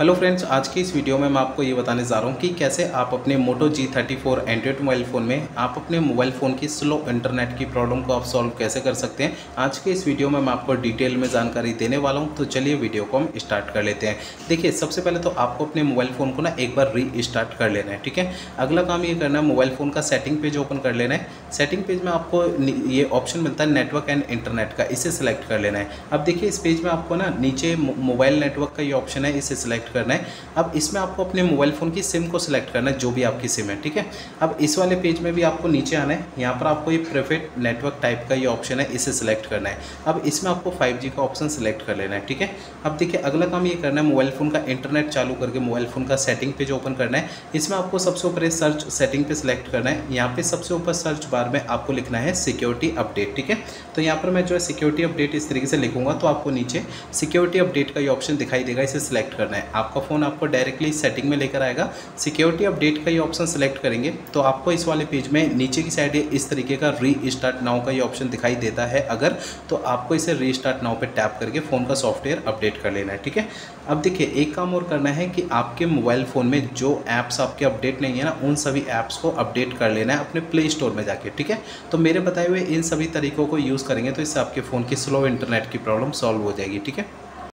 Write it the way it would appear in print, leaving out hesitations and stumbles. Hello friends, आज की इस वीडियो में मैं आपको ये बताने जा रहा हूँ कि कैसे आप अपने मोटो G34 एंड्रॉइड मोबाइल फ़ोन में आप अपने मोबाइल फ़ोन की स्लो इंटरनेट की प्रॉब्लम को आप सॉल्व कैसे कर सकते हैं। आज के इस वीडियो में मैं आपको डिटेल में जानकारी देने वाला हूँ, तो चलिए वीडियो को हम स्टार्ट कर लेते हैं। देखिए, सबसे पहले तो आपको अपने मोबाइल फ़ोन को ना एक बार री स्टार्ट कर लेना है, ठीक है। अगला काम ये करना है, मोबाइल फ़ोन का सेटिंग पेज ओपन कर लेना है। सेटिंग पेज में आपको ये ऑप्शन मिलता है नेटवर्क एंड इंटरनेट का, इसे सिलेक्ट कर लेना है। अब देखिए, इस पेज में आपको ना नीचे मोबाइल नेटवर्क का ये ऑप्शन है, इसे सिलेक्ट करना है। अब इसमें आपको अपने मोबाइल फ़ोन की सिम को सिलेक्ट करना है, जो भी आपकी सिम है, ठीक है। अब इस वाले पेज में भी आपको नीचे आना है, यहाँ पर आपको ये प्रेफर्ड नेटवर्क टाइप का ये ऑप्शन है, इसे सिलेक्ट करना है। अब इसमें आपको 5G का ऑप्शन सिलेक्ट कर लेना है, ठीक है। अब देखिए, अगला काम ये करना है, मोबाइल फ़ोन का इंटरनेट चालू करके मोबाइल फ़ोन का सेटिंग पेज ओपन करना है। इसमें आपको सबसे ऊपर सर्च सेटिंग पे सिलेक्ट करना है। यहाँ पे सबसे ऊपर सर्च बार में आपको लिखना है सिक्योरिटी अपडेट, ठीक है। तो यहाँ पर मैं जो है सिक्योरिटी अपडेट इस तरीके से लिखूंगा, तो आपको नीचे सिक्योरिटी अपडेट का ये ऑप्शन दिखाई देगा, इसे सिलेक्ट करना है। आपका फ़ोन आपको डायरेक्टली सेटिंग में लेकर आएगा। सिक्योरिटी अपडेट का ये ऑप्शन सिलेक्ट करेंगे तो आपको इस वाले पेज में नीचे की साइड इस तरीके का री स्टार्ट नाउ का ये ऑप्शन दिखाई देता है। अगर तो आपको इसे री स्टार्ट नाउ पर टैप करके फ़ोन का सॉफ्टवेयर अपडेट कर लेना है, ठीक है। अब देखिए, एक काम और करना है कि आपके मोबाइल फ़ोन में जो ऐप्स आपके अपडेट नहीं है ना, उन सभी ऐप्स को अपडेट कर लेना है अपने प्ले स्टोर में जाके, ठीक है। तो मेरे बताए हुए इन सभी तरीकों को यूज़ करेंगे तो इससे आपके फ़ोन की स्लो इंटरनेट की प्रॉब्लम सॉल्व हो जाएगी, ठीक है।